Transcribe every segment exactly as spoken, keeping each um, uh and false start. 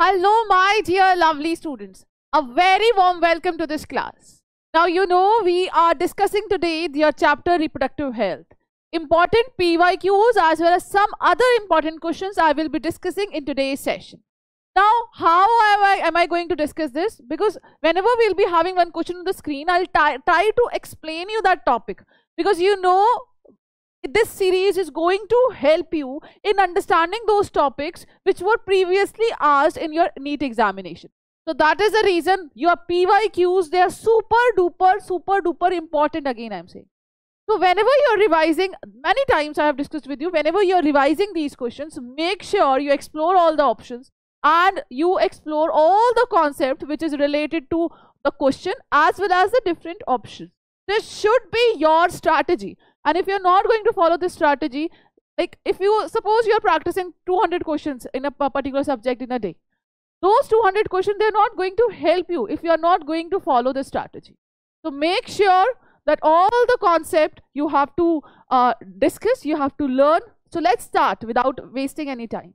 Hello, my dear lovely students. A very warm welcome to this class. Now, you know, we are discussing today your chapter reproductive health. Important P Y Qs as well as some other important questions I will be discussing in today's session. Now, how am I, am I going to discuss this? Because whenever we will be having one question on the screen, I will try to explain you that topic. Because you know, this series is going to help you in understanding those topics which were previously asked in your NEET examination. So that is the reason your P Y Qs, they are super duper, super duper important again I am saying. So whenever you are revising, many times I have discussed with you, whenever you are revising these questions, make sure you explore all the options and you explore all the concept which is related to the question as well as the different options. This should be your strategy. And if you're not going to follow this strategy, like if you suppose you're practicing two hundred questions in a particular subject in a day, those two hundred questions, they're not going to help you if you're not going to follow this strategy. So make sure that all the concept you have to uh, discuss, you have to learn. So let's start without wasting any time.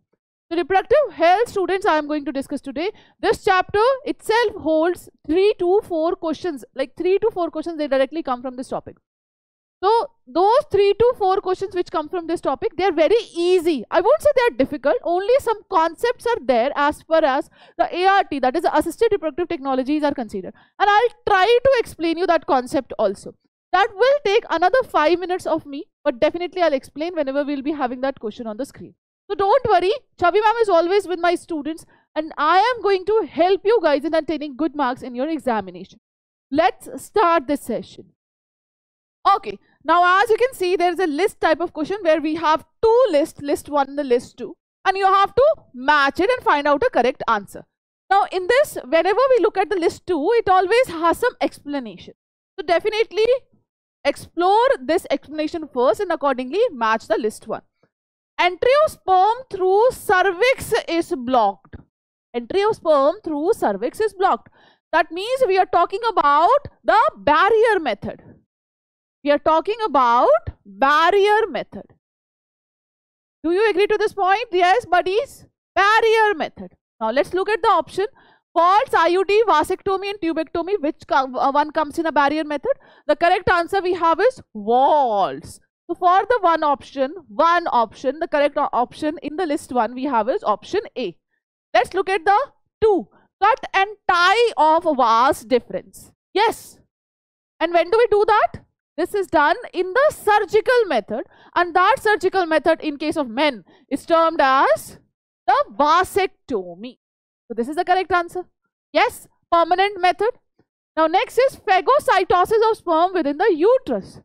So reproductive health, students, I am going to discuss today. This chapter itself holds three to four questions, like three to four questions, they directly come from this topic. So those three to four questions which come from this topic, they are very easy. I won't say they are difficult, only some concepts are there as far as the A R T, that is the assisted reproductive technologies, are considered. And I'll try to explain you that concept also. That will take another five minutes of me, but definitely I'll explain whenever we'll be having that question on the screen. So don't worry, Chavi Ma'am is always with my students and I am going to help you guys in attaining good marks in your examination. Let's start this session. Okay, now as you can see, there is a list type of question where we have two lists, list one and the list two, and you have to match it and find out a correct answer. Now in this, whenever we look at the list two, it always has some explanation. So definitely explore this explanation first and accordingly match the list one. Entry of sperm through cervix is blocked. Entry of sperm through cervix is blocked. That means we are talking about the barrier method. We are talking about barrier method. Do you agree to this point? Yes, buddies. Barrier method. Now let's look at the option. False, I U D, vasectomy and tubectomy. Which com uh, one comes in a barrier method? The correct answer we have is false. So for the one option, one option, the correct option in the list one we have is option A. Let's look at the two. Cut and tie of vas deferens. Yes. And when do we do that? This is done in the surgical method, and that surgical method in case of men is termed as the vasectomy. So this is the correct answer. Yes, permanent method. Now next is phagocytosis of sperm within the uterus.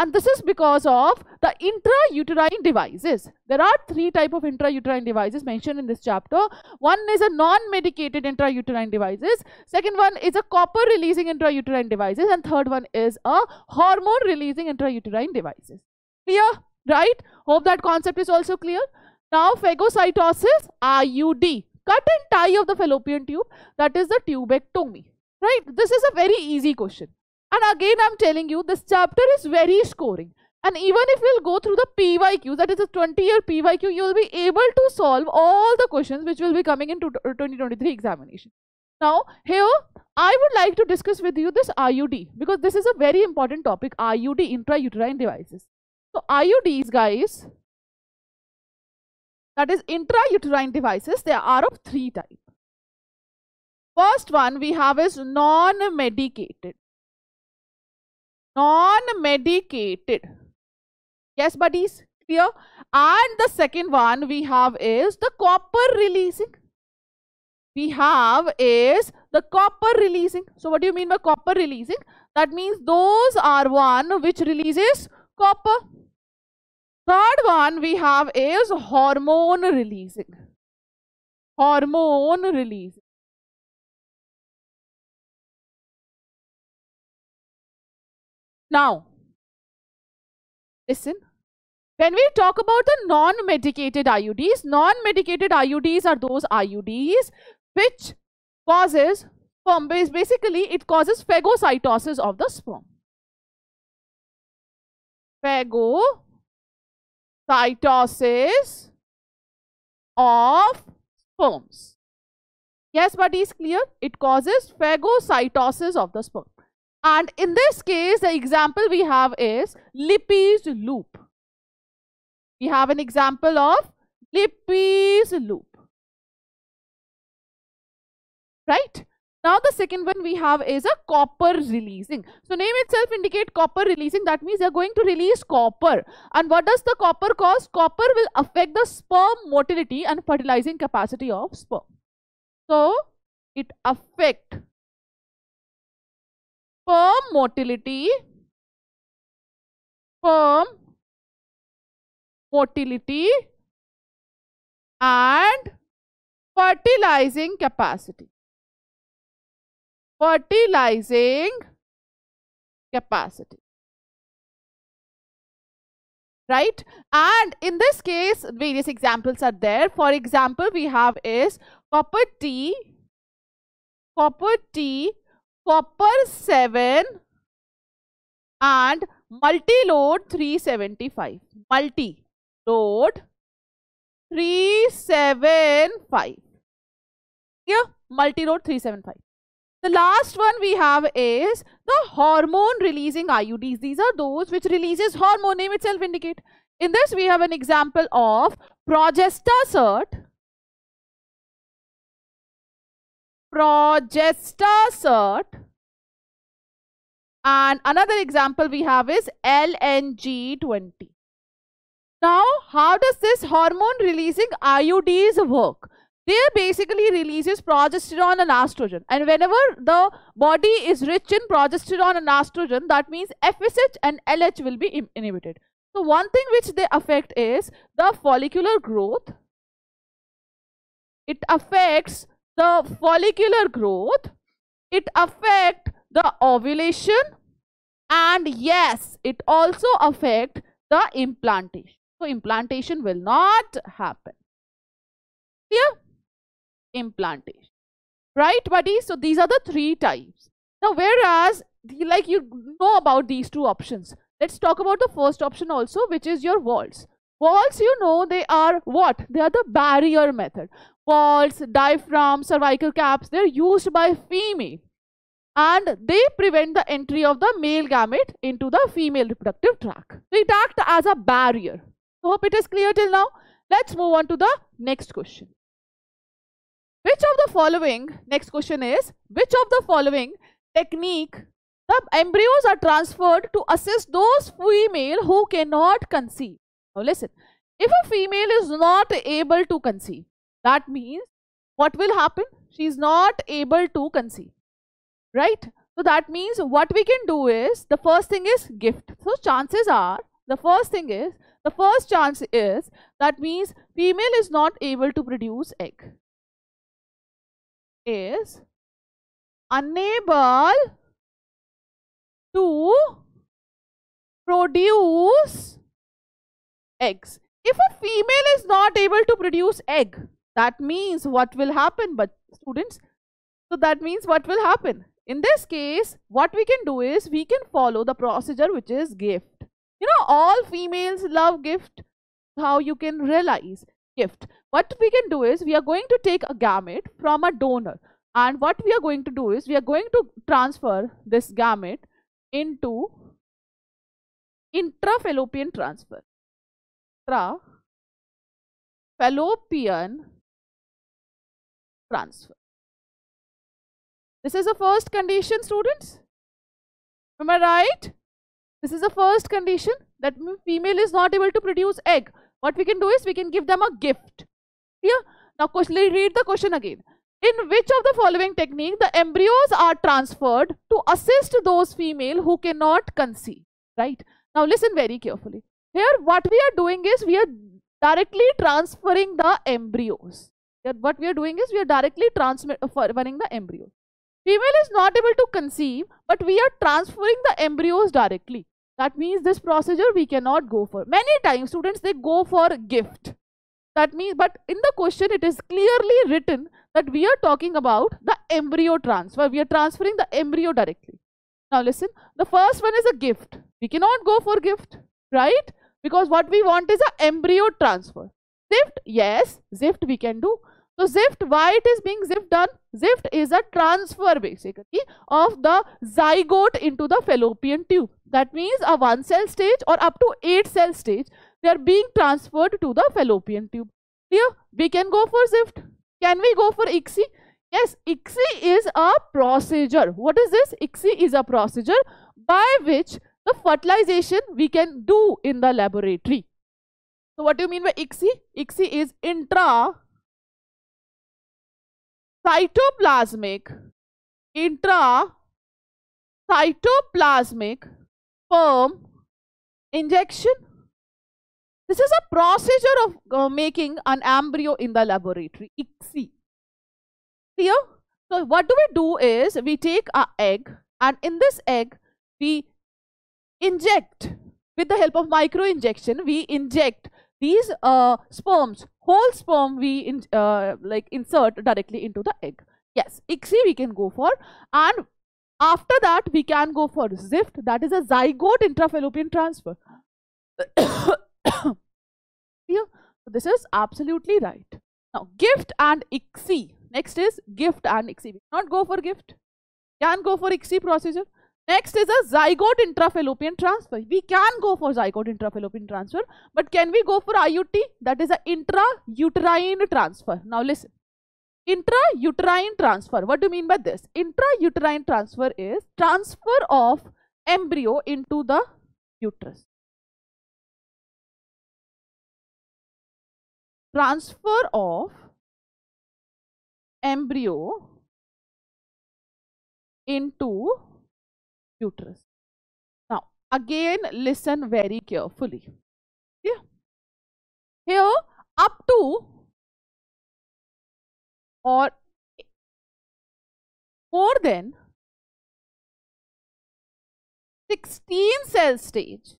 And this is because of the intrauterine devices. There are three types of intrauterine devices mentioned in this chapter. One is a non-medicated intrauterine devices. Second one is a copper-releasing intrauterine devices. And third one is a hormone-releasing intrauterine devices. Clear? Right? Hope that concept is also clear. Now, phagocytosis, I U D. Cut and tie of the fallopian tube. That is the tubectomy. Right? This is a very easy question. And again, I'm telling you, this chapter is very scoring. And even if we'll go through the P Y Q, that is the twenty year P Y Q, you'll be able to solve all the questions which will be coming into twenty twenty-three examination. Now, here, I would like to discuss with you this I U D, because this is a very important topic, I U D, intrauterine devices. So, I U Ds, guys, that is intrauterine devices, they are of three types. First one we have is non-medicated. Non-medicated. Yes, buddies, clear? And the second one we have is the copper releasing. We have is the copper releasing. So what do you mean by copper releasing? That means those are one which releases copper. Third one we have is hormone releasing. Hormone releasing. Now, listen, when we talk about the non-medicated I U Ds, non-medicated I U Ds are those I U Ds which causes sperm, basically it causes phagocytosis of the sperm. Phagocytosis of sperms. Yes, buddy, is clear? It causes phagocytosis of the sperm. And in this case, the example we have is Lippes loop. We have an example of Lippes loop. Right? Now, the second one we have is a copper releasing. So, name itself indicates copper releasing. That means they are going to release copper. And what does the copper cause? Copper will affect the sperm motility and fertilizing capacity of sperm. So, it affects sperm motility, sperm motility and fertilizing capacity. Fertilizing capacity, right? And in this case, various examples are there. For example, we have is copper T, copper T, copper seven, and multi-load three seventy-five. Multi-load three seventy-five. Yeah, multi-load three seventy-five. The last one we have is the hormone releasing I U Ds. These are those which releases hormone, name itself indicate. In this we have an example of Progestasert, Progestasert, and another example we have is L N G twenty. Now how does this hormone releasing I U Ds work? They basically releases progesterone and estrogen, and whenever the body is rich in progesterone and estrogen, that means F S H and L H will be inhibited. So one thing which they affect is the follicular growth. It affects the follicular growth. It affects the ovulation, and yes, it also affects the implantation. So implantation will not happen. Clear? Implantation, right, buddy? So these are the three types. Now, whereas the, like you know about these two options, let's talk about the first option also, which is your walls. Walls, you know, they are what? They are the barrier method. Walls, diaphragm, cervical caps, they're used by female, and they prevent the entry of the male gamete into the female reproductive tract. They act as a barrier. So hope it is clear till now. Let's move on to the next question. Which of the following, next question is, which of the following technique the embryos are transferred to assist those female who cannot conceive? Now listen, if a female is not able to conceive, that means what will happen? She is not able to conceive, right? So that means what we can do is, the first thing is gift. So chances are, the first thing is, the first chance is, that means female is not able to produce egg. Is unable to produce eggs. If a female is not able to produce egg, that means what will happen, but students? So that means what will happen? In this case, what we can do is, we can follow the procedure which is gift. You know, all females love gift. How you can realize gift? What we can do is, we are going to take a gamete from a donor, and what we are going to do is, we are going to transfer this gamete into intrafallopian transfer. Intrafallopian transfer. This is the first condition, students. Am I right? This is the first condition, that female is not able to produce egg. What we can do is, we can give them a gift. Here, now read the question again. In which of the following technique the embryos are transferred to assist those female who cannot conceive? Right? Now listen very carefully. Here what we are doing is, we are directly transferring the embryos. Here what we are doing is, we are directly transferring the embryos. Female is not able to conceive, but we are transferring the embryos directly. That means this procedure we cannot go for. Many times students, they go for gift. That means, but in the question it is clearly written that we are talking about the embryo transfer. We are transferring the embryo directly. Now listen, the first one is a gift. We cannot go for gift, right? Because what we want is an embryo transfer. ZIFT, yes, ZIFT we can do. So ZIFT, why it is being ZIFT done? ZIFT is a transfer basically of the zygote into the fallopian tube. That means a one cell stage or up to eight cell stage, they are being transferred to the fallopian tube. Clear? We can go for ZIFT. Can we go for I C S I? Yes, I C S I is a procedure. What is this? I C S I is a procedure by which the fertilization we can do in the laboratory. So what do you mean by I C S I? I C S I is intra cytoplasmic intra cytoplasmic sperm injection. This is a procedure of uh, making an embryo in the laboratory. I C S I. Clear? So what do we do is we take an egg, and in this egg we inject with the help of micro injection. We inject these uh, sperms, whole sperm we in, uh, like insert directly into the egg. Yes, I C S I we can go for, and after that we can go for ZIFT, that is a zygote intrafallopian transfer. Here, this is absolutely right. Now, GIFT and I C S I. Next is GIFT and I C S I. We cannot go for GIFT. Can go for I C S I procedure. Next is a zygote intrafallopian transfer. We can go for zygote intrafallopian transfer, but can we go for I U T? That is an intrauterine transfer. Now listen, intrauterine transfer. What do you mean by this? Intrauterine transfer is transfer of embryo into the uterus. Transfer of embryo into uterus. Now again listen very carefully. Yeah. Here up to or more than sixteen cell stage,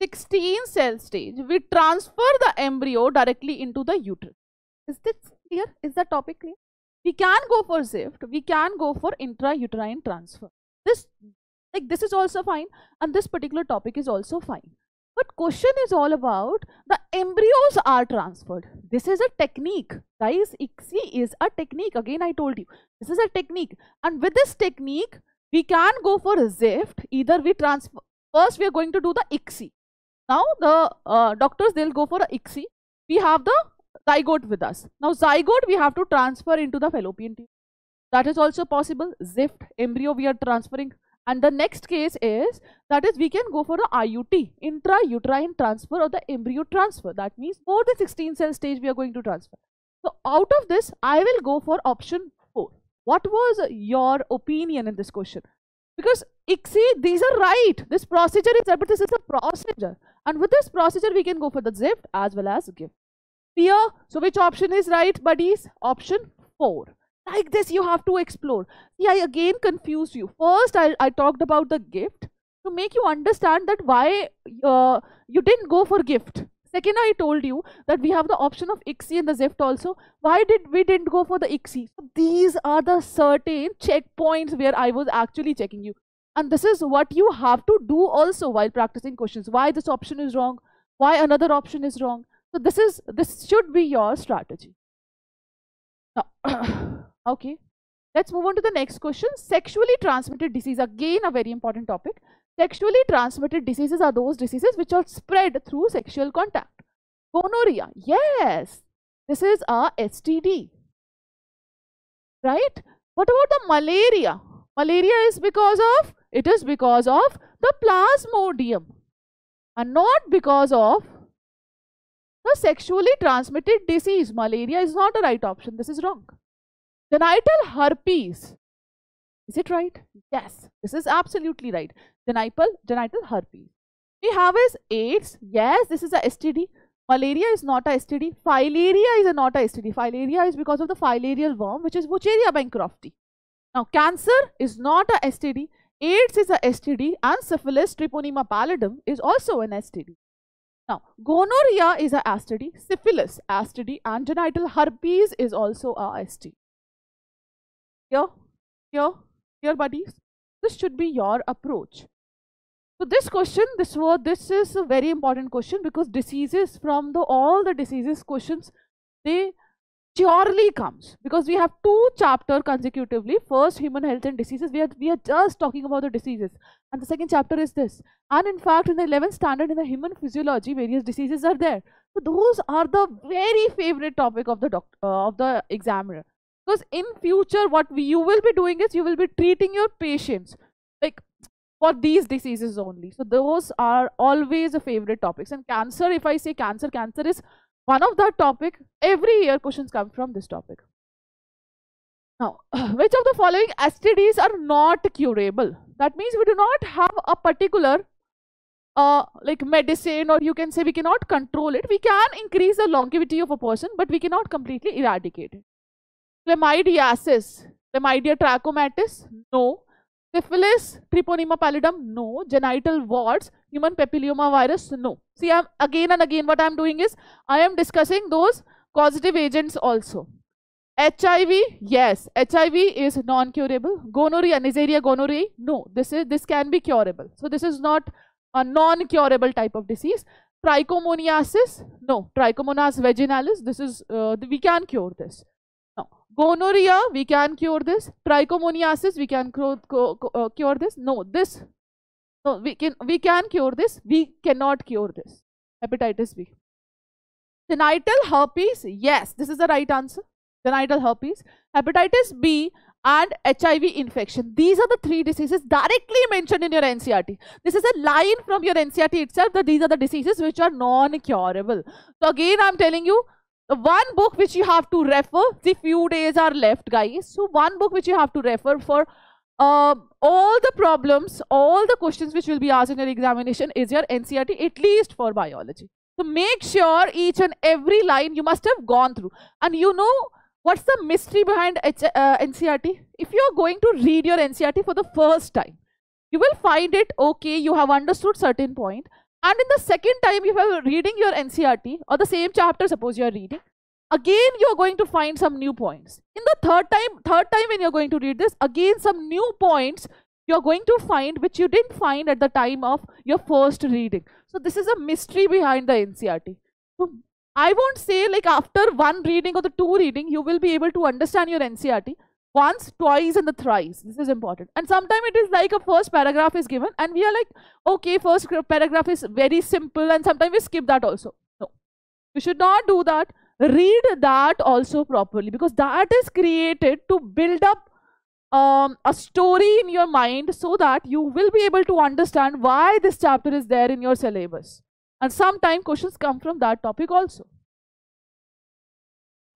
sixteen cell stage, we transfer the embryo directly into the uterus. Is this clear? Is the topic clear? We can go for ZIFT, we can go for intrauterine transfer. This, like this is also fine, and this particular topic is also fine. But question is all about the embryos are transferred. This is a technique, guys. I C S I is a technique. Again, I told you, this is a technique, and with this technique, we can go for ZIFT. Either we transfer first, we are going to do the I C S I. Now the uh, doctors, they'll go for I C S I. We have the zygote with us. Now zygote we have to transfer into the fallopian tube. That is also possible. ZIFT, embryo we are transferring. And the next case is, that is we can go for the I U T, intrauterine transfer or the embryo transfer. That means more than sixteen cell stage we are going to transfer. So out of this, I will go for option four. What was your opinion in this question? Because I C S I, these are right. This procedure is right, but this is a procedure. And with this procedure, we can go for the ZIFT as well as GIFT. Clear? So which option is right, buddies? Option four. Like this, you have to explore. See, I again confused you. First, I, I talked about the GIFT to make you understand that why uh, you didn't go for GIFT. Second, I told you that we have the option of I C S I and the ZIFT also. Why did we didn't go for the I C S I? So these are the certain checkpoints where I was actually checking you. And this is what you have to do also while practicing questions. Why this option is wrong? Why another option is wrong? So this is, this should be your strategy. Now, okay, let's move on to the next question. Sexually transmitted disease, again a very important topic. Sexually transmitted diseases are those diseases which are spread through sexual contact. Gonorrhea, yes, this is a S T D, right? What about the malaria? Malaria is because of, it is because of the plasmodium and not because of the sexually transmitted disease. Malaria is not a right option. This is wrong. Genital herpes. Is it right? Yes. This is absolutely right. Genital, genital herpes. We have is AIDS. Yes, this is a S T D. Malaria is not a S T D. Filaria is a not a S T D. Filaria is because of the filarial worm, which is Wuchereria bancrofti. Now, cancer is not a S T D. AIDS is a S T D, and syphilis, Treponema pallidum, is also an S T D. Now, gonorrhea is a S T D, syphilis, S T D, and genital herpes is also a S T D. Here, here, here, buddies. This should be your approach. So this question, this word, this is a very important question, because diseases from the all the diseases questions, they surely comes, because we have two chapters consecutively. First, human health and diseases. We are, we are just talking about the diseases. And the second chapter is this. And in fact, in the eleventh standard in the human physiology, various diseases are there. So those are the very favorite topic of the doc, uh, of the examiner. Because in future, what we, you will be doing is you will be treating your patients like for these diseases only. So those are always the favorite topics. And cancer, if I say cancer, cancer is one of that topic. Every year questions come from this topic. Now, which of the following S T Ds are not curable? That means we do not have a particular uh, like medicine, or you can say we cannot control it. We can increase the longevity of a person, but we cannot completely eradicate it. Chlamydiasis, Chlamydia trachomatis, no. Syphilis, Treponema pallidum, no. Genital warts, human papilloma virus, no. See, I'm again and again what I'm doing is I am discussing those causative agents also. H I V, yes. H I V is non-curable. Gonorrhea, Neisseria gonorrhoeae, no. This is this can be curable. So this is not a non-curable type of disease. Trichomoniasis, no. Trichomonas vaginalis, this is uh, we can cure this. Gonorrhea, we can cure this. Trichomoniasis, we can cure this. No, this, no, we can, we can cure this. We cannot cure this. Hepatitis B. Genital herpes, yes, this is the right answer. Genital herpes, hepatitis B and H I V infection. These are the three diseases directly mentioned in your N C E R T. This is a line from your N C E R T itself that these are the diseases which are non-curable. So again, I'm telling you, the one book which you have to refer, the few days are left, guys. So one book which you have to refer for uh, all the problems, all the questions which will be asked in your examination is your N C E R T, at least for biology. So make sure each and every line you must have gone through. And you know what's the mystery behind H uh, N C E R T? If you are going to read your N C E R T for the first time, you will find it okay, you have understood certain point. And in the second time, if you are reading your N C E R T or the same chapter, suppose you are reading, again you are going to find some new points. In the third time, third time when you are going to read this, again some new points you are going to find which you didn't find at the time of your first reading. So this is a mystery behind the N C E R T. So I won't say like after one reading or the two reading, you will be able to understand your N C E R T once, twice and the thrice. This is important. And sometimes it is like a first paragraph is given and we are like, okay, first paragraph is very simple and sometimes we skip that also. No, you should not do that. Read that also properly, because that is created to build up um, a story in your mind so that you will be able to understand why this chapter is there in your syllabus. And sometimes questions come from that topic also.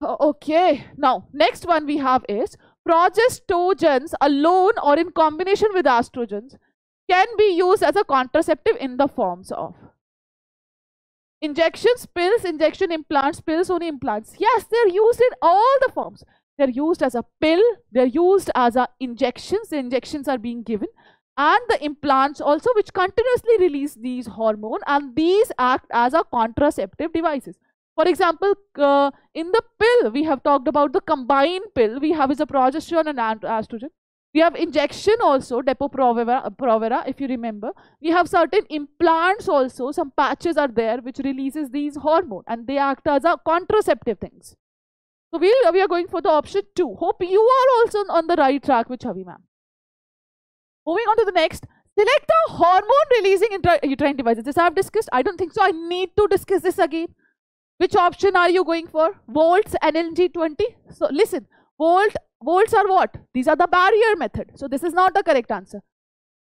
Okay, now next one we have is progestogens alone or in combination with estrogens can be used as a contraceptive in the forms of injections, pills, injection implants, pills, only implants. Yes, they're used in all the forms. They're used as a pill, they're used as a injections, the injections are being given, and the implants also, which continuously release these hormones, and these act as a contraceptive devices. For example, uh, in the pill, we have talked about the combined pill. We have is a progesterone and estrogen. We have injection also, Depo-Provera, if you remember. We have certain implants also. Some patches are there which releases these hormones and they act as a contraceptive things. So we we'll, we are going for the option two. Hope you are also on the right track with Chavi Ma'am. Moving on to the next. Select the hormone-releasing intrauterine devices. This I have discussed. I don't think so. I need to discuss this again. Which option are you going for? Volts, L N G twenty. So listen, volt, volts are what? These are the barrier method. So this is not the correct answer.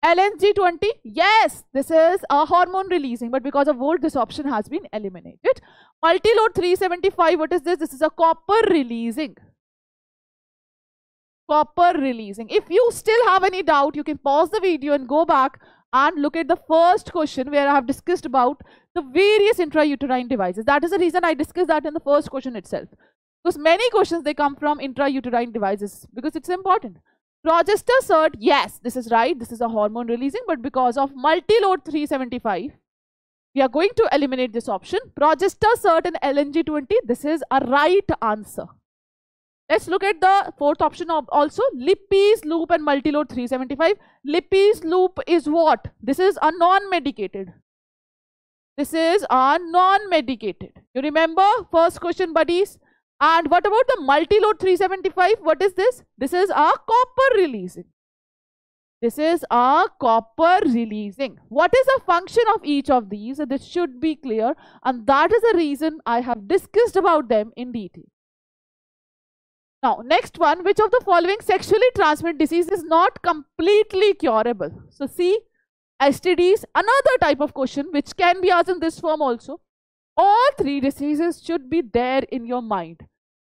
L N G twenty, yes, this is a hormone releasing, but because of volt, this option has been eliminated. Multi-load three seventy-five, what is this? This is a copper releasing. Copper releasing. If you still have any doubt, you can pause the video and go back and look at the first question where I have discussed about the various intrauterine devices. That is the reason I discussed that in the first question itself. Because many questions, they come from intrauterine devices because it's important. Progestasert, yes, this is right. This is a hormone releasing, but because of multi-load three seventy-five, we are going to eliminate this option. Progestasert and L N G twenty, this is a right answer. Let's look at the fourth option of also, Lippes loop and multi-load three seventy-five. Lippes loop is what? This is a non-medicated. This is a non-medicated. You remember first question, buddies? And what about the multi-load three seventy-five? What is this? This is a copper releasing. This is a copper releasing. What is the function of each of these? This should be clear, and that is the reason I have discussed about them in detail. Now, next one, which of the following sexually transmitted disease is not completely curable? So, see, S T Ds, another type of question which can be asked in this form also. All three diseases should be there in your mind.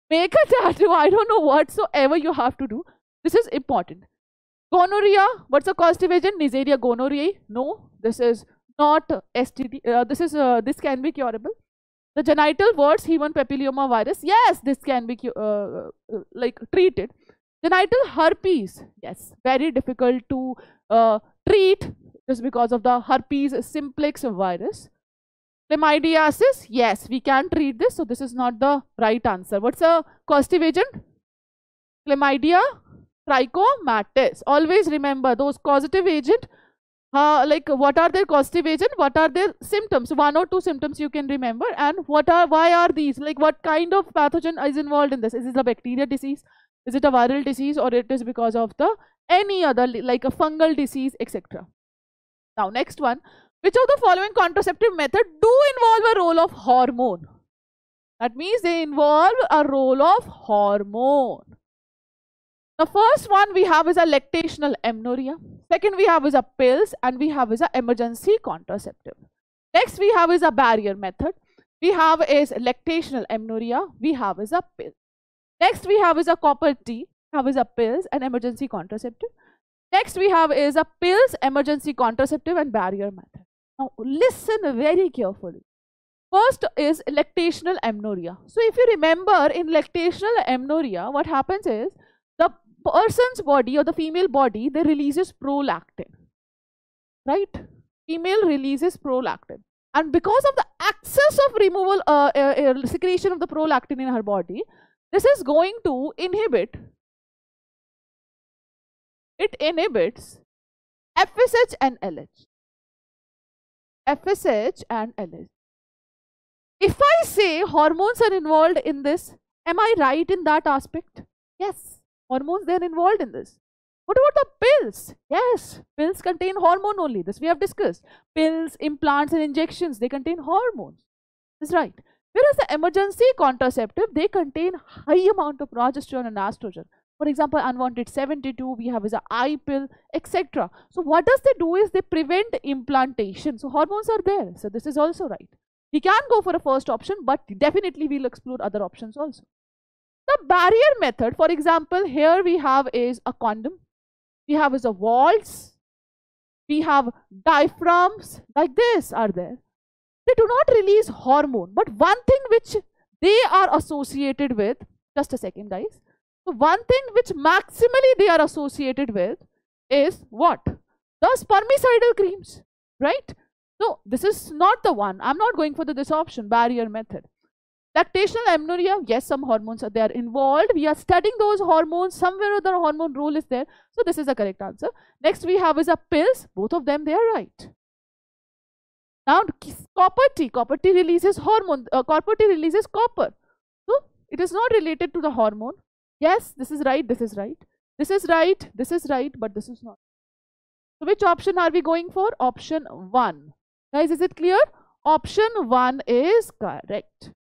Make a tattoo, I don't know whatsoever you have to do. This is important. Gonorrhea, what's the causative agent? Neisseria gonorrhoeae. No, this is not S T D. Uh, this is uh, this can be curable. The genital warts, human papilloma virus. Yes, this can be uh, like treated. Genital herpes. Yes, very difficult to uh, treat just because of the herpes simplex virus. Chlamydiasis. Yes, we can treat this. So this is not the right answer. What's the causative agent? Chlamydia trachomatis. Always remember those causative agent, uh, like what are their causative agent, what are their symptoms, one or two symptoms you can remember, and what are, why are these, like what kind of pathogen is involved in this? Is it a bacteria disease, is it a viral disease, or it is because of the any other like a fungal disease, et cetera. Now next one, which of the following contraceptive method do involve a role of hormone? That means they involve a role of hormone. The first one we have is a lactational amenorrhea. Second we have is a pills, and we have is a emergency contraceptive. Next we have is a barrier method. We have is lactational amenorrhea. We have is a pill. Next we have is a copper T. We have is a pills and emergency contraceptive. Next we have is a pills, emergency contraceptive, and barrier method. Now listen very carefully. First is lactational amenorrhea. So if you remember, in lactational amenorrhea, what happens is the person's body or the female body, they releases prolactin, right? Female releases prolactin, and because of the excess of removal, uh, uh, uh, secretion of the prolactin in her body, this is going to inhibit, it inhibits F S H and L H. F S H and L H. If I say hormones are involved in this, am I right in that aspect? Yes. Hormones, they are involved in this. What about the pills? Yes, pills contain hormone only. This we have discussed. Pills, implants and injections, they contain hormones. That's right. Whereas the emergency contraceptive, they contain high amount of progesterone and estrogen. For example, unwanted seventy-two, we have is a I pill, et cetera. So what does they do is they prevent implantation. So hormones are there. So this is also right. We can go for a first option, but definitely we'll explore other options also. The barrier method, for example, here we have is a condom, we have is a waltz, we have diaphragms like this are there. They do not release hormone, but one thing which they are associated with, just a second guys, so one thing which maximally they are associated with is what? The spermicidal creams, right? So this is not the one, I'm not going for the, this option, barrier method. Lactational amenorrhea, yes, some hormones are there involved. We are studying those hormones. Somewhere or the hormone role is there. So this is the correct answer. Next we have is a pills. Both of them, they are right. Now copper T. Copper T releases hormone. Uh, copper T releases copper. So it is not related to the hormone. Yes, this is right. This is right. This is right. This is right. But this is not. So which option are we going for? Option one. Guys, is it clear? Option one is correct.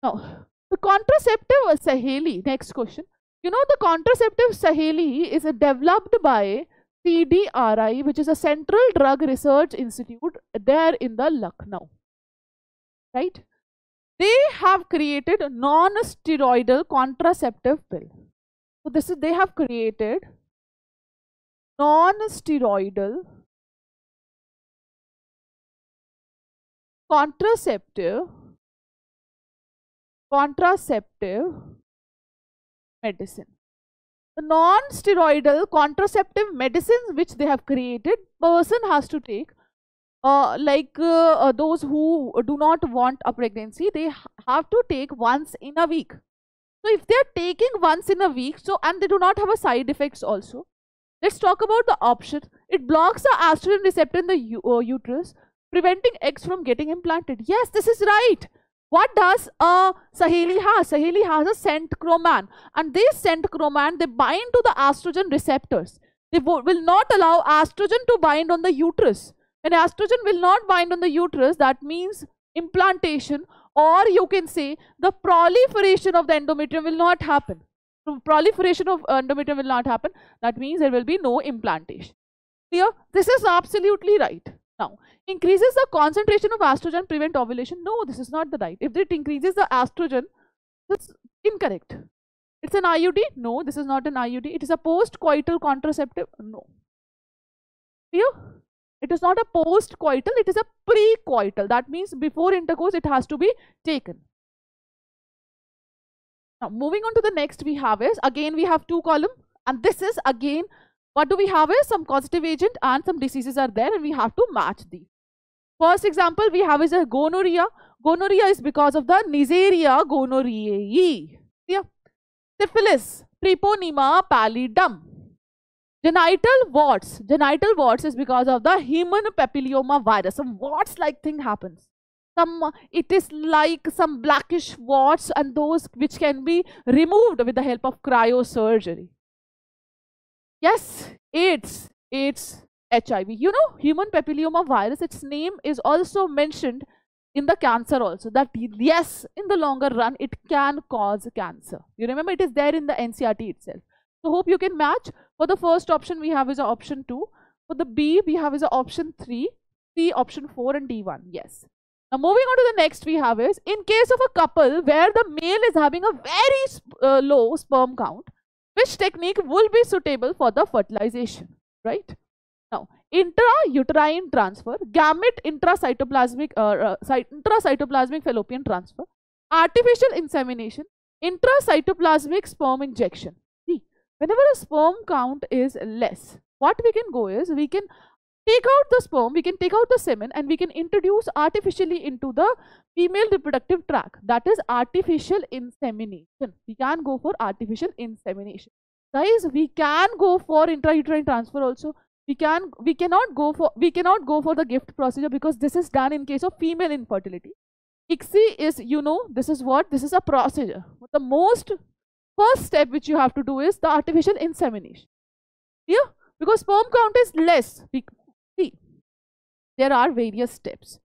Now, the contraceptive Saheli, next question. You know, the contraceptive Saheli is developed by C D R I, which is a Central Drug Research Institute there in the Lucknow, right? They have created a non-steroidal contraceptive pill. So, this is, they have created non-steroidal contraceptive contraceptive medicine. The non-steroidal contraceptive medicines which they have created, person has to take, uh, like uh, uh, those who do not want a pregnancy, they ha have to take once in a week. So if they are taking once in a week, so and they do not have a side effects also. Let's talk about the option. It blocks the estrogen receptor in the u uh, uterus, preventing eggs from getting implanted. Yes, this is right. What does a Saheli has? Saheli has a centchroman, and these centchroman, they bind to the estrogen receptors. They will not allow estrogen to bind on the uterus. When estrogen will not bind on the uterus, that means implantation, or you can say the proliferation of the endometrium will not happen. So proliferation of endometrium will not happen. That means there will be no implantation. Clear? This is absolutely right. Now, increases the concentration of estrogen prevent ovulation? No, this is not the right. If it increases the estrogen, that's incorrect. It's an I U D? No, this is not an I U D. It is a post-coital contraceptive? No. Clear? It is not a post-coital, it is a pre-coital. That means before intercourse, it has to be taken. Now, moving on to the next we have is, again we have two column, and this is again, what do we have is some causative agent and some diseases are there, and we have to match these. First example we have is a gonorrhea. Gonorrhea is because of the Neisseria gonorrhoeae. Yeah. Syphilis, Treponema pallidum. Genital warts. Genital warts is because of the human papilloma virus. Some warts-like thing happens. Some, it is like some blackish warts, and those which can be removed with the help of cryosurgery. Yes, AIDS, AIDS, H I V. You know, human papilloma virus, its name is also mentioned in the cancer also, that yes, in the longer run, it can cause cancer. You remember, it is there in the N C E R T itself. So, hope you can match. For the first option, we have is option two. For the B, we have is option three, C, option four, and D one. Yes. Now, moving on to the next, we have is, in case of a couple where the male is having a very sp uh, low sperm count, which technique will be suitable for the fertilization, right? Now, intrauterine transfer, gamete intracytoplasmic, uh, uh, intracytoplasmic fallopian transfer, artificial insemination, intracytoplasmic sperm injection. See, whenever a sperm count is less, what we can go is, we can take out the sperm, we can take out the semen, and we can introduce artificially into the female reproductive tract. That is artificial insemination. We can go for artificial insemination. Guys, we can go for intrauterine transfer also. We can, we cannot go for, we cannot go for the GIFT procedure because this is done in case of female infertility. I C S I is, you know, this is what, this is a procedure. The most first step which you have to do is the artificial insemination. Yeah, because sperm count is less. We, see, there are various steps.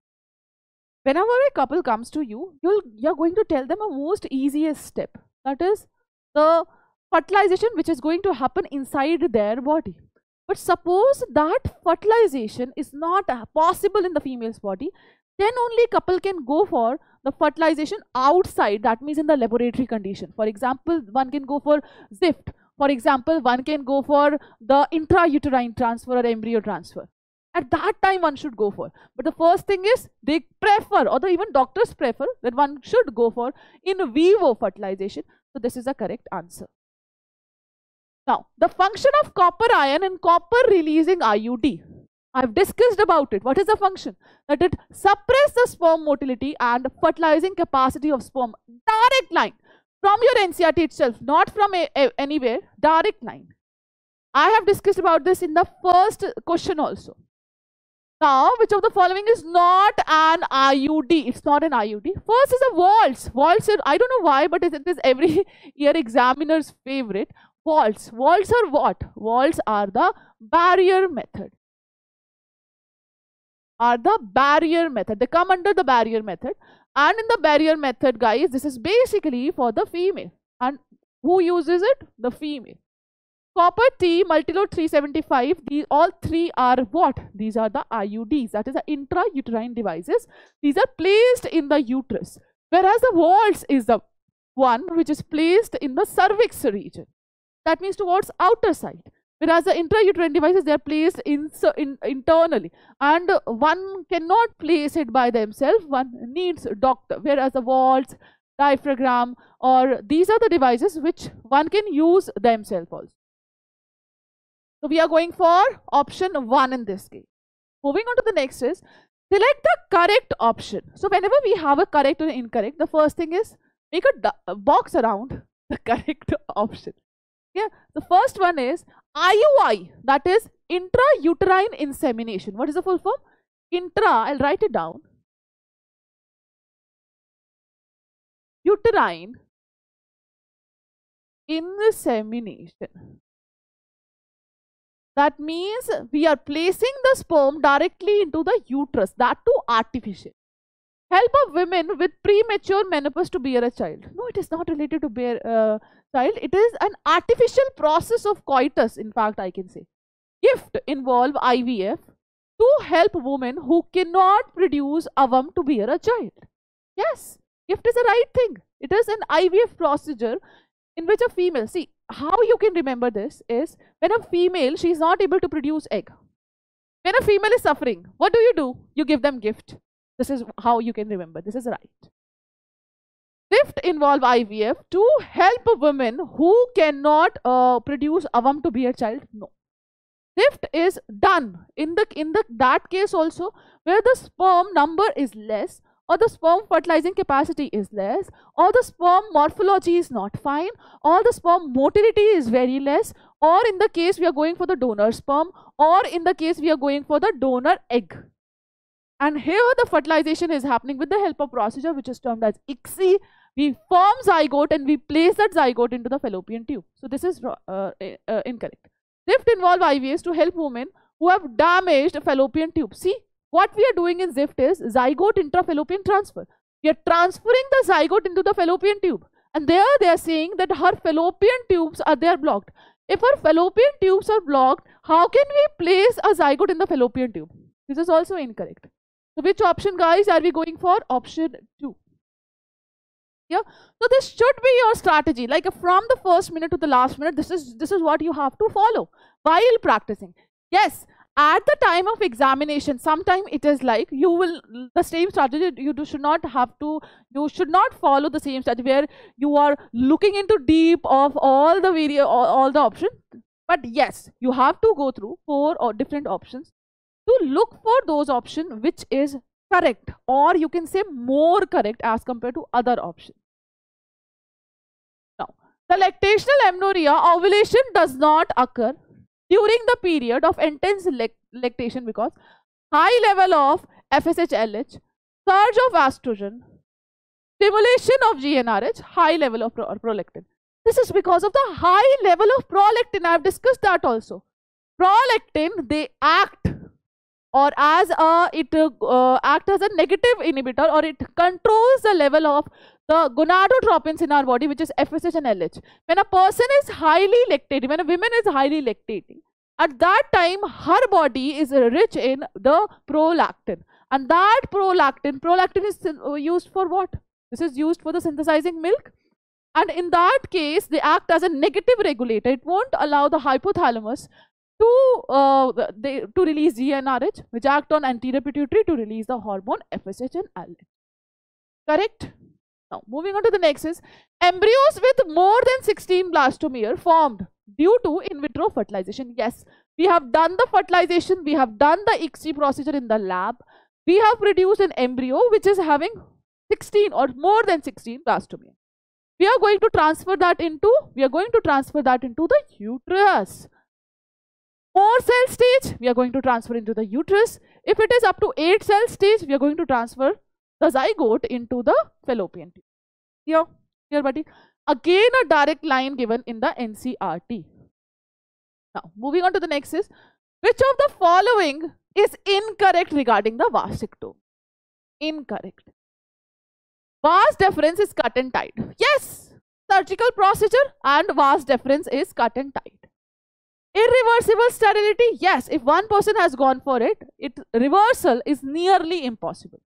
Whenever a couple comes to you, you'll, you're going to tell them a most easiest step. That is the fertilization which is going to happen inside their body. But suppose that fertilization is not uh, possible in the female's body, then only couple can go for the fertilization outside, that means in the laboratory condition. For example, one can go for ZIFT. For example, one can go for the intrauterine transfer or embryo transfer. At that time, one should go for. But the first thing is, they prefer, or the even doctors prefer, that one should go for in vivo fertilization. So this is the correct answer. Now, the function of copper ion in copper releasing I U D, I've discussed about it. What is the function? That it suppresses the sperm motility and fertilizing capacity of sperm. Direct line from your N C E R T itself, not from a, a, anywhere, direct line. I have discussed about this in the first question also. Now, which of the following is not an I U D? It's not an I U D. First is a waltz. Waltz, I don't know why, but it is every year examiner's favorite. Waltz. Waltz are what? Waltz are the barrier method. Are the barrier method. They come under the barrier method. And in the barrier method, guys, this is basically for the female. And who uses it? The female. Copper T, multi-load three seventy-five, these all three are what? These are the I U Ds. That is the intrauterine devices. These are placed in the uterus. Whereas the waltz is the one which is placed in the cervix region. That means towards outer side, whereas the intrauterine devices, they are placed in, in, internally, and one cannot place it by themselves, one needs a doctor, whereas the waltz, diaphragm, or these are the devices which one can use themselves also. So we are going for option one in this case. Moving on to the next is, select the correct option. So whenever we have a correct or incorrect, the first thing is, make a box around the correct option. Yeah, the first one is I U I, that is intrauterine insemination. What is the full form? Intra, I'll write it down. uterine insemination. That means we are placing the sperm directly into the uterus, that too artificial. Help of women with premature menopause to bear a child. No, it is not related to bear a uh, child. It is an artificial process of coitus, in fact, I can say. GIFT involve I V F to help women who cannot produce ovum to bear a child. Yes, GIFT is the right thing. It is an I V F procedure in which a female, see, how you can remember this is when a female, she is not able to produce egg. When a female is suffering, what do you do? You give them GIFT. This is how you can remember. This is right. ZIFT involve I V F to help women who cannot uh, produce ovum to bear a child. No. ZIFT is done in the in the that case also where the sperm number is less, or the sperm fertilizing capacity is less, or the sperm morphology is not fine, or the sperm motility is very less, or in the case we are going for the donor sperm, or in the case we are going for the donor egg. And here the fertilization is happening with the help of procedure which is termed as I C S I. We form zygote and we place that zygote into the fallopian tube. So this is uh, uh, uh, incorrect. ZIFT involve I V Fs to help women who have damaged fallopian tube. See, what we are doing in ZIFT is zygote intrafallopian transfer. We are transferring the zygote into the fallopian tube. And there they are saying that her fallopian tubes are there blocked. If her fallopian tubes are blocked, how can we place a zygote in the fallopian tube? This is also incorrect. So which option, guys, are we going for? Option two. Yeah. So this should be your strategy. Like from the first minute to the last minute, this is this is what you have to follow while practicing. Yes. At the time of examination, sometimes it is like you will the same strategy. You do, should not have to. You should not follow the same strategy where you are looking into deep of all the video, all, all the options. But yes, you have to go through four or different options to look for those option which is correct, or you can say more correct as compared to other options. Now, the lactational amenorrhea, ovulation does not occur during the period of intense lactation because high level of F S H L H, surge of estrogen, stimulation of G n R H, high level of pro prolactin. This is because of the high level of prolactin. I have discussed that also. Prolactin, they act or as a, it uh, act as a negative inhibitor, or it controls the level of the gonadotropins in our body, which is F S H and L H. When a person is highly lactating, when a woman is highly lactating, at that time her body is rich in the prolactin. And that prolactin, prolactin is used for what? This is used for the synthesizing milk. And in that case, they act as a negative regulator. It won't allow the hypothalamus to, uh, they, to release G n R H, which act on anterior pituitary to release the hormone F S H and L H. Correct? Now, moving on to the next is embryos with more than sixteen blastomere formed due to in vitro fertilization. Yes, we have done the fertilization, we have done the I C S I procedure in the lab. We have produced an embryo which is having sixteen or more than sixteen blastomere. We are going to transfer that into, we are going to transfer that into the uterus. More cell stage, we are going to transfer into the uterus. If it is up to eight cell stage, we are going to transfer the zygote into the fallopian tube. Here, here, buddy. Again, a direct line given in the N C E R T. Now, moving on to the next is, which of the following is incorrect regarding the vasectomy? Incorrect. Vas deferens is cut and tied. Yes, surgical procedure and vas deferens is cut and tied. Irreversible sterility. Yes, if one person has gone for it, it reversal is nearly impossible.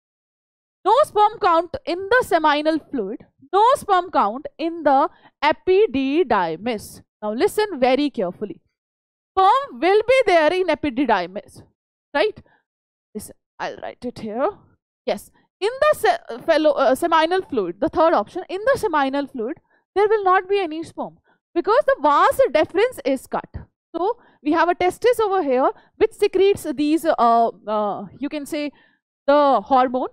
No sperm count in the seminal fluid, no sperm count in the epididymis. Now listen very carefully. Sperm will be there in epididymis, right? Listen, I'll write it here. Yes, in the se fellow, uh, seminal fluid, the third option, in the seminal fluid, there will not be any sperm because the vas deferens is cut. So we have a testis over here which secretes these, uh, uh, you can say the hormone.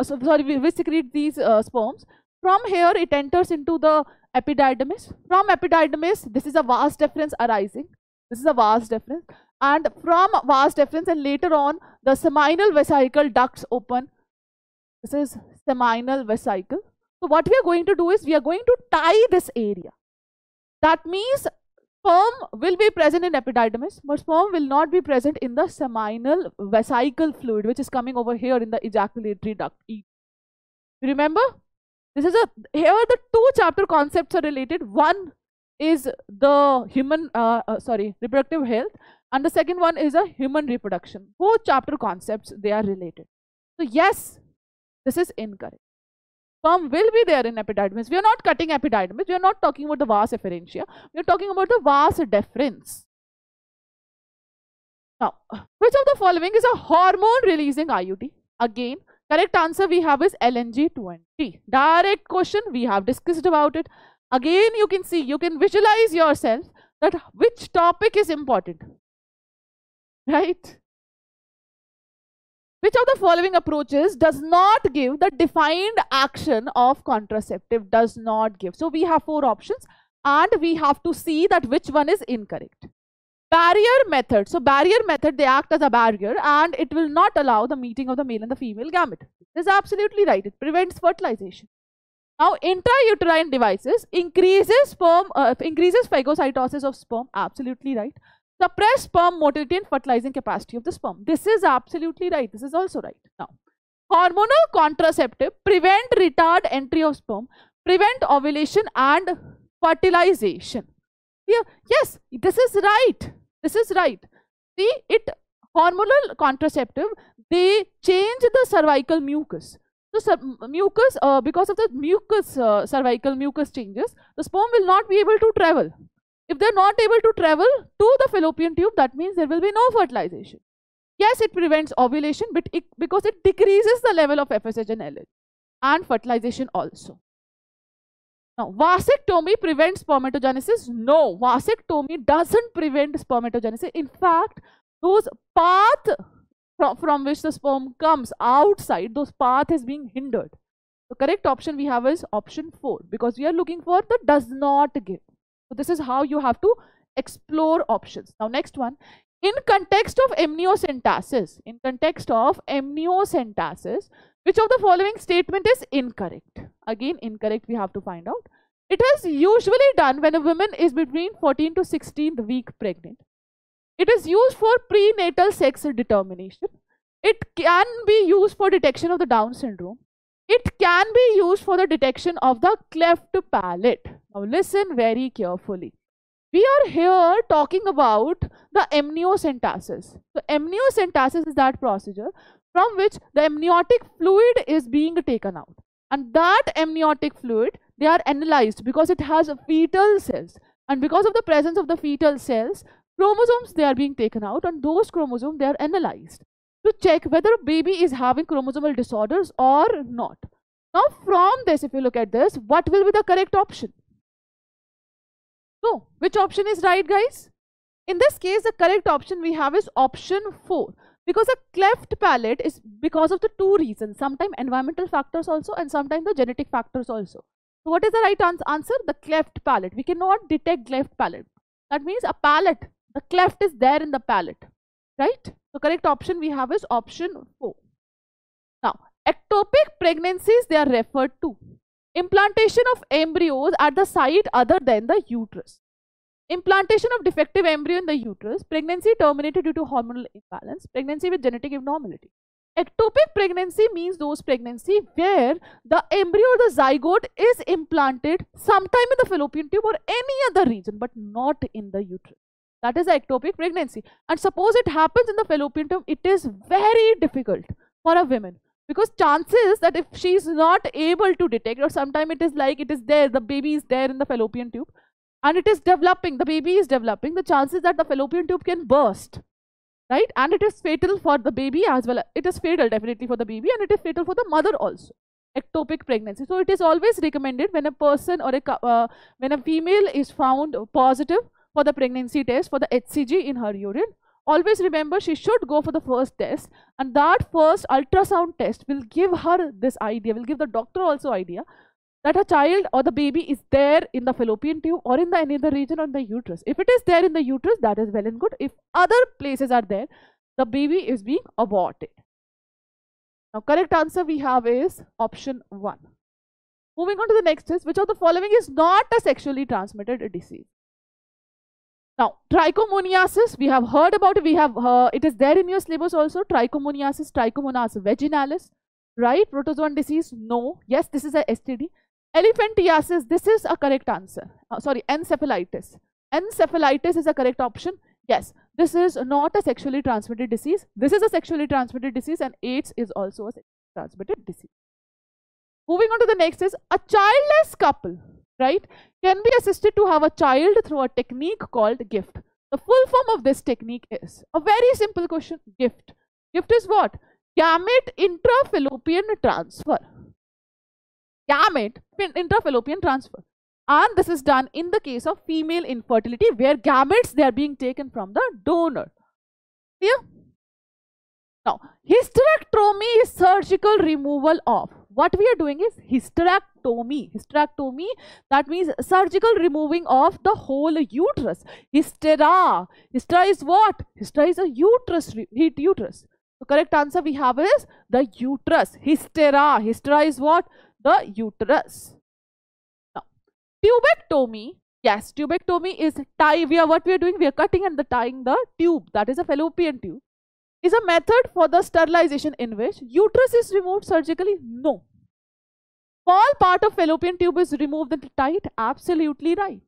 So, sorry, we, we secrete these uh, sperms. From here, it enters into the epididymis. From epididymis, this is a vas deferens arising. This is a vas deferens. And from vas deferens, and later on, the seminal vesicle ducts open. This is seminal vesicle. So what we are going to do is we are going to tie this area. That means sperm will be present in epididymis, but sperm will not be present in the seminal vesical fluid, which is coming over here in the ejaculatory duct. You remember? This is a, here the two chapter concepts are related. One is the human, uh, uh, sorry, reproductive health, and the second one is a human reproduction. Both chapter concepts, they are related. So yes, this is incorrect. Sperm will be there in epididymis. We are not cutting epididymis. We are not talking about the vas efferentia. We are talking about the vas deferens. Now, which of the following is a hormone-releasing I U D? Again, correct answer we have is L N G twenty. Direct question, we have discussed about it. Again, you can see, you can visualize yourself that which topic is important, right? Which of the following approaches does not give the defined action of contraceptive? Does not give. So we have four options and we have to see that which one is incorrect. Barrier method. So barrier method, they act as a barrier and it will not allow the meeting of the male and the female gamete. This is absolutely right. It prevents fertilization. Now, intrauterine devices increases sperm, uh, increases phagocytosis of sperm, absolutely right. Suppress sperm motility and fertilizing capacity of the sperm. This is absolutely right. This is also right. Now, hormonal contraceptive prevent retard entry of sperm, prevent ovulation and fertilization. Yeah, yes, this is right. This is right. See, it hormonal contraceptive, they change the cervical mucus. So, mucus, uh, because of the mucus, uh, cervical mucus changes, the sperm will not be able to travel. If they are not able to travel to the fallopian tube, that means there will be no fertilization. Yes, it prevents ovulation, but it, because it decreases the level of F S H and L H and fertilization also. Now, vasectomy prevents spermatogenesis? No, vasectomy doesn't prevent spermatogenesis. In fact, those path From, from which the sperm comes outside, those path is being hindered. The correct option we have is option four, because we are looking for the does not give. So this is how you have to explore options. Now next one, in context of amniocentesis, in context of amniocentesis, which of the following statement is incorrect? Again incorrect we have to find out. It is usually done when a woman is between fourteenth to sixteenth week pregnant. It is used for prenatal sex determination. It can be used for detection of the Down syndrome. It can be used for the detection of the cleft palate. Now listen very carefully. We are here talking about the amniocentesis. So amniocentesis is that procedure from which the amniotic fluid is being taken out. And that amniotic fluid, they are analyzed because it has fetal cells. And because of the presence of the fetal cells, chromosomes, they are being taken out, and those chromosomes, they are analyzed to check whether a baby is having chromosomal disorders or not. Now, from this, if you look at this, what will be the correct option? So, which option is right, guys? In this case, the correct option we have is option four, because a cleft palate is because of the two reasons, sometimes environmental factors also and sometimes the genetic factors also. So, what is the right ans- answer? The cleft palate. We cannot detect cleft palate. That means a palate. The cleft is there in the palate, right? The correct option we have is option four. Now, ectopic pregnancies, they are referred to. Implantation of embryos at the site other than the uterus. Implantation of defective embryo in the uterus. Pregnancy terminated due to hormonal imbalance. Pregnancy with genetic abnormality. Ectopic pregnancy means those pregnancy where the embryo or the zygote is implanted sometime in the fallopian tube or any other region, but not in the uterus. That is ectopic pregnancy. And suppose it happens in the fallopian tube, it is very difficult for a woman, because chances that if she is not able to detect, or sometimes it is like it is there, the baby is there in the fallopian tube and it is developing, the baby is developing, the chances that the fallopian tube can burst, right? And it is fatal for the baby as well. It is fatal definitely for the baby and it is fatal for the mother also. Ectopic pregnancy. So it is always recommended when a person or a, uh, when a female is found positive for the pregnancy test for the H C G in her urine, always remember she should go for the first test, and that first ultrasound test will give her this idea, will give the doctor also idea that her child or the baby is there in the fallopian tube or in the any other region on the uterus. If it is there in the uterus, that is well and good. If other places are there, the baby is being aborted. Now, correct answer we have is option one. Moving on to the next is, which of the following is not a sexually transmitted disease? Now, trichomoniasis, we have heard about it. We have, uh, it is there in your syllabus also, trichomoniasis, Trichomonas vaginalis, right? Protozoan disease, no. Yes, this is a S T D. Elephantiasis, this is a correct answer. Uh, sorry, encephalitis. Encephalitis is a correct option. Yes, this is not a sexually transmitted disease. This is a sexually transmitted disease, and AIDS is also a sexually transmitted disease. Moving on to the next is, a childless couple, right, can be assisted to have a child through a technique called GIFT. The full form of this technique is a very simple question, GIFT. GIFT is what? Gamete intrafallopian transfer. Gamete intrafallopian transfer. And this is done in the case of female infertility, where gametes, they are being taken from the donor. Clear? Now, hysterectomy is surgical removal of. What we are doing is hysterectomy. Hysterectomy, that means surgical removing of the whole uterus. Hystera. Hystera is what? Hystera is a uterus. uterus. The correct answer we have is the uterus. Hystera. Hystera is what? The uterus. Now, tubectomy. Yes, tubectomy is tie. We are what we are doing. We are cutting and the tying the tube. That is a fallopian tube. Is a method for the sterilization in which uterus is removed surgically? No. All part of fallopian tube is removed and tight? Absolutely right.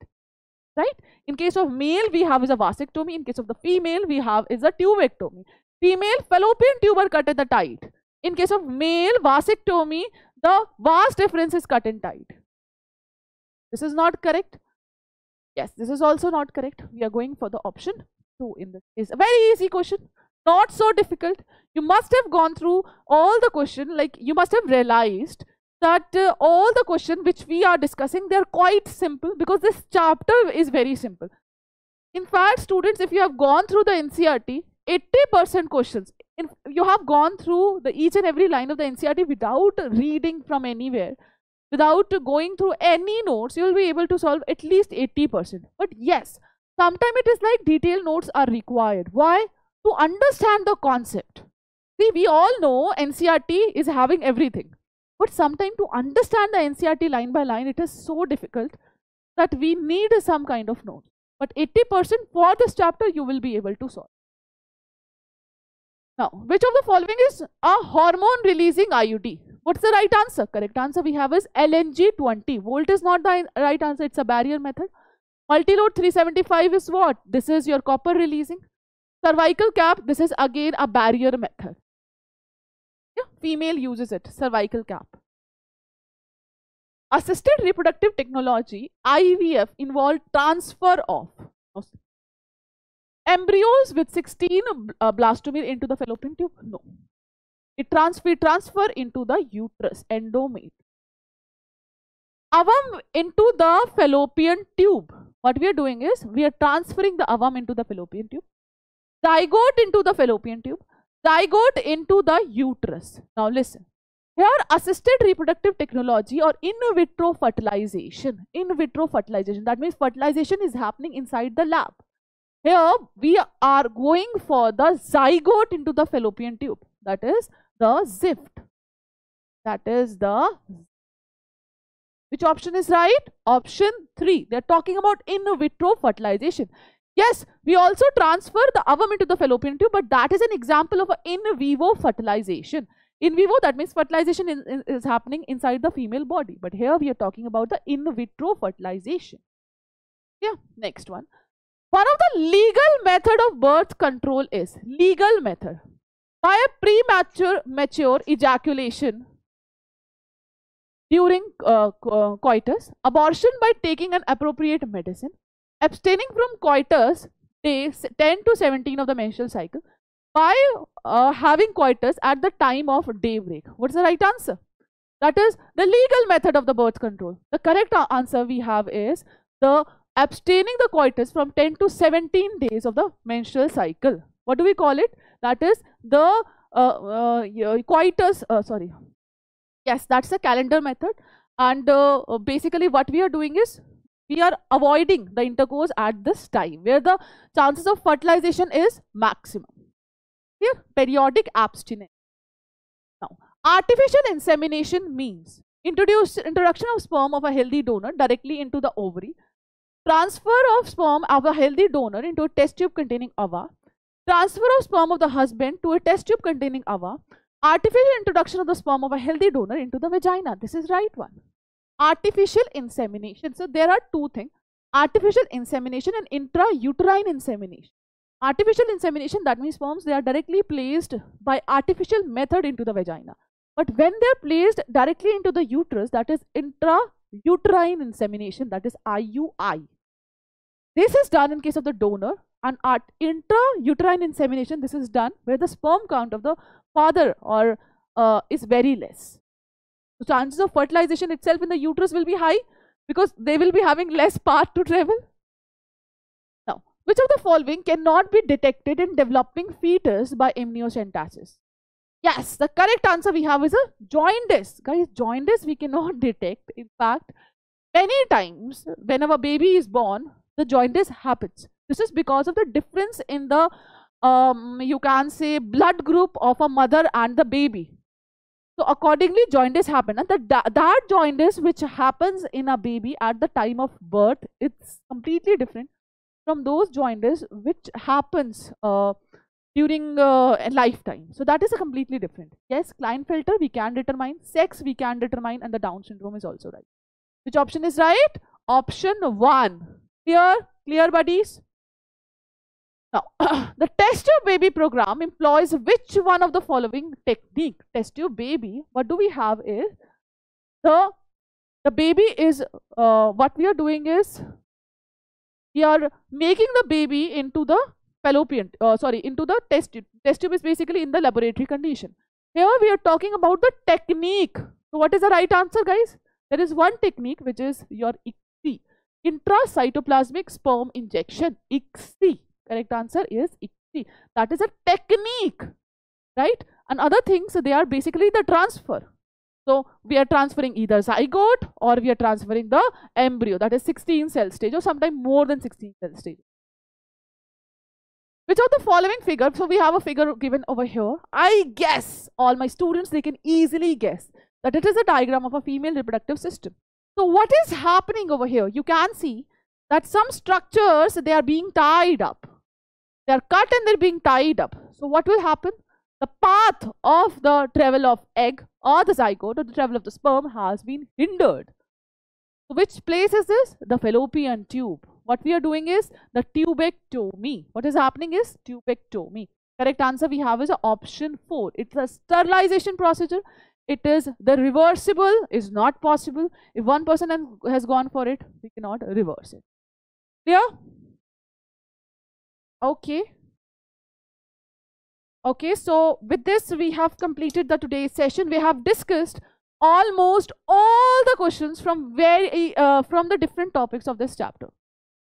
Right? In case of male, we have is a vasectomy. In case of the female, we have is a tubectomy. Female, fallopian tube are cut and tight. In case of male, vasectomy, the vas deferens is cut and tight. This is not correct. Yes, this is also not correct. We are going for the option two in this. It's a very easy question. Not so difficult. You must have gone through all the question, like you must have realized that uh, all the question which we are discussing, they are quite simple because this chapter is very simple. In fact, students, if you have gone through the N C E R T, eighty percent questions, in, you have gone through the each and every line of the N C E R T without reading from anywhere, without going through any notes, you will be able to solve at least eighty percent. But yes, sometimes it is like detailed notes are required. Why? To understand the concept. See, we all know N C E R T is having everything. But sometimes to understand the N C E R T line by line, it is so difficult that we need some kind of notes. But eighty percent for this chapter, you will be able to solve. Now, which of the following is a hormone-releasing I U D? What's the right answer? Correct answer we have is L N G twenty. Volt is not the right answer. It's a barrier method. Multi-load three seventy-five is what? This is your copper releasing. Cervical cap, this is again a barrier method. Yeah, female uses it, cervical cap. Assisted reproductive technology, I V F, involved transfer of embryos with sixteen uh, blastomere into the fallopian tube. No. It transfer, transfer into the uterus, endomate. Ovum into the fallopian tube. What we are doing is, we are transferring the ovum into the fallopian tube. Zygote into the fallopian tube, zygote into the uterus. Now listen, here assisted reproductive technology or in vitro fertilization, in vitro fertilization, that means fertilization is happening inside the lab. Here we are going for the zygote into the fallopian tube, that is the ZIFT, that is the, which option is right? Option three, they are talking about in vitro fertilization. Yes, we also transfer the ovum into the fallopian tube, but that is an example of a in vivo fertilization. In vivo, that means fertilization in, in, is happening inside the female body. But here we are talking about the in vitro fertilization. Yeah, next one. One of the legal method of birth control is legal method. By a premature mature ejaculation during uh, co coitus, abortion by taking an appropriate medicine, abstaining from coitus days ten to seventeen of the menstrual cycle by uh, having coitus at the time of daybreak. What's the right answer? That is the legal method of the birth control. The correct answer we have is the abstaining the coitus from ten to seventeen days of the menstrual cycle. What do we call it? That is the uh, uh, coitus, uh, sorry. Yes, that's the calendar method. And uh, basically what we are doing is, we are avoiding the intercourse at this time where the chances of fertilization is maximum. Here, periodic abstinence. Now, artificial insemination means Introduce, introduction of sperm of a healthy donor directly into the ovary. Transfer of sperm of a healthy donor into a test tube containing ova. Transfer of sperm of the husband to a test tube containing ova. Artificial introduction of the sperm of a healthy donor into the vagina. This is right one. Artificial insemination. So there are two things. Artificial insemination and intrauterine insemination. Artificial insemination, that means sperms, they are directly placed by artificial method into the vagina. But when they are placed directly into the uterus, that is intrauterine insemination, that is I U I. This is done in case of the donor, and at intrauterine insemination, this is done where the sperm count of the father or uh, is very less. So chances of fertilization itself in the uterus will be high because they will be having less path to travel. Now, which of the following cannot be detected in developing fetus by amniocentesis? Yes, the correct answer we have is a jaundice. Guys, jaundice we cannot detect. In fact, many times whenever baby is born, the jaundice happens. This is because of the difference in the, um, you can say, blood group of a mother and the baby. So accordingly, jaundice happen, and the, that jaundice which happens in a baby at the time of birth, it's completely different from those jaundice which happens uh, during uh, a lifetime. So that is a completely different. Yes, Klinefelter we can determine, sex we can determine, and the Down syndrome is also right. Which option is right? Option one. Clear? Clear, buddies? Now, the test tube baby program employs which one of the following technique? Test tube baby, what do we have is, the, the baby is, uh, what we are doing is, we are making the baby into the fallopian, uh, sorry, into the test tube. Test tube is basically in the laboratory condition. Here we are talking about the technique. So what is the right answer, guys? There is one technique which is your I C S I, intracytoplasmic sperm injection, I C S I. Correct answer is I C S I. That is a technique, right? And other things, they are basically the transfer. So we are transferring either zygote or we are transferring the embryo. That is sixteen cell stage or sometimes more than sixteen cell stage. Which of the following figure? So we have a figure given over here. I guess all my students, they can easily guess that it is a diagram of a female reproductive system. So what is happening over here? You can see that some structures, they are being tied up. They are cut and they're being tied up. So what will happen? The path of the travel of egg or the zygote or the travel of the sperm has been hindered. So which place is this? The fallopian tube. What we are doing is the tubectomy. What is happening is tubectomy. Correct answer we have is option four. It's a sterilization procedure. It is the reversible is not possible. If one person has gone for it, we cannot reverse it. Clear? Okay. Okay, so with this, we have completed the today's session. We have discussed almost all the questions from very uh, from the different topics of this chapter.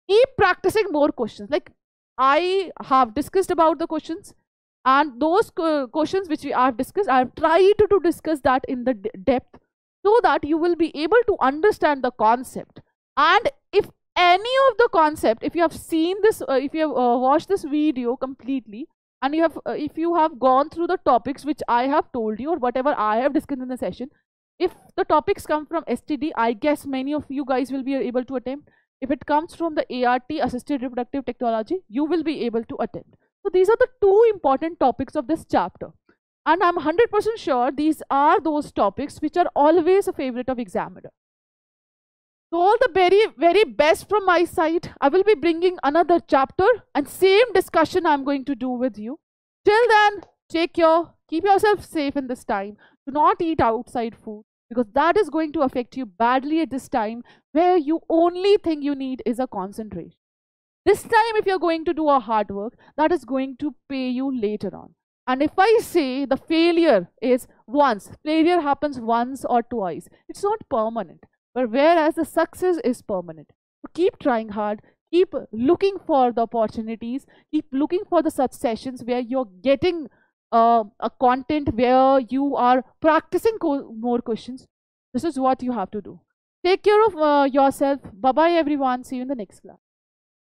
Keep practicing more questions. Like I have discussed about the questions, and those uh, questions which we have discussed, I have tried to, to discuss that in the depth so that you will be able to understand the concept. And if any of the concept, if you have seen this, uh, if you have uh, watched this video completely, and you have, uh, if you have gone through the topics which I have told you or whatever I have discussed in the session, if the topics come from S T D, I guess many of you guys will be able to attempt. If it comes from the A R T, Assisted Reproductive Technology, you will be able to attempt. So these are the two important topics of this chapter. And I'm one hundred percent sure these are those topics which are always a favorite of examiner. So all the very, very best from my side. I will be bringing another chapter and same discussion I'm going to do with you. Till then, take care, keep yourself safe in this time. Do not eat outside food because that is going to affect you badly at this time where you only thing you need is a concentration. This time, if you're going to do a hard work, that is going to pay you later on. And if I say the failure is once, failure happens once or twice. It's not permanent, but whereas the success is permanent. So keep trying hard, keep looking for the opportunities, keep looking for the such sessions where you're getting uh, a content where you are practicing co more questions. This is what you have to do. Take care of uh, yourself. Bye-bye everyone. See you in the next class.